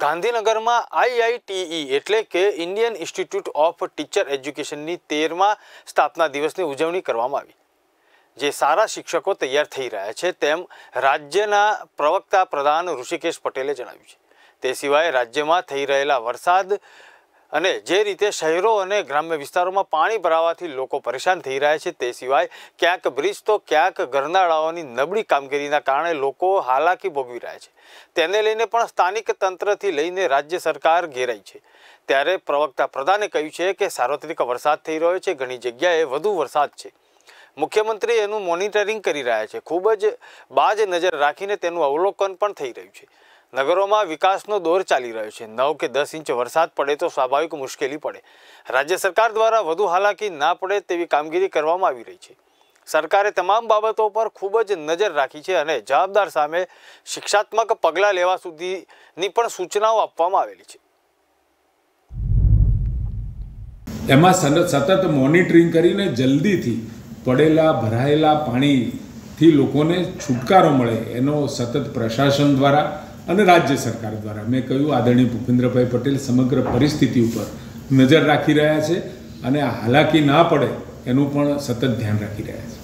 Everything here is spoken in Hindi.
गांधीनगर में आईआईटीई एटले के Indian institute of teacher education की 13मा स्थापना दिवस की उजवणी करवामां आवी। जे सारा शिक्षकों तैयार थई रह्या छे तेम राज्यना प्रवक्ता प्रधान ऋषिकेश पटेले जणाव्युं छे। ते सिवाय राज्य में थई रहेला वरसाद अने जे रीते शहरों और ग्राम्य विस्तारों में पाणी भरावाथी लोको परेशान थई रह्या छे, ते सिवाय क्यांक ब्रिज तो क्यांक गरनाळाओनी नबळी कामगीरीना कारणे लोको हालाकी भोगवी रह्या छे। तेने लईने पण स्थानिक तंत्रथी लईने राज्य सरकार घेराई छे। त्यारे प्रवक्ता प्रधाने कह्युं छे के सार्वत्रिक वरसाद थई रह्यो छे, घणी जग्याए वधु वरसाद छे। मुख्यमंत्री एनुं मोनिटरिंग करी रह्या छे, खूब ज बाज नजर राखीने तेनुं अवलोकन पण थई रह्युं छे। नगरों में विकासनो दौर चाली रह्यो छे। 9 के 10 इंच वरसाद पड़े तो स्वाभाविक मुश्केली पड़े। राज्य सरकार द्वारा वधु हालाकी ना पड़े तेवी कामगीरी करवामां आवी रही छे। सरकारे तमाम बाबतों पर खूब ज नजर राखी है और जवाबदार सामे शिक्षात्मक पगला लेवा सुधीनी पण सूचनाओ आपवामां आवेली छे। एमां सतत मोनिटरिंग करीने जल्दीथी पड़ेला भरायेला पाणीथी लोकोने छुटकारो मळे एनो सतत प्रशासन द्वारा અને રાજ્ય સરકાર દ્વારા મેં કહ્યું આદરણીય ભૂપેન્દ્રભાઈ પટેલ સમગ્ર પરિસ્થિતિ ઉપર નજર રાખી રહ્યા છે અને હાલાકી ના પડે એનું પણ સતત ધ્યાન રાખી રહ્યા છે।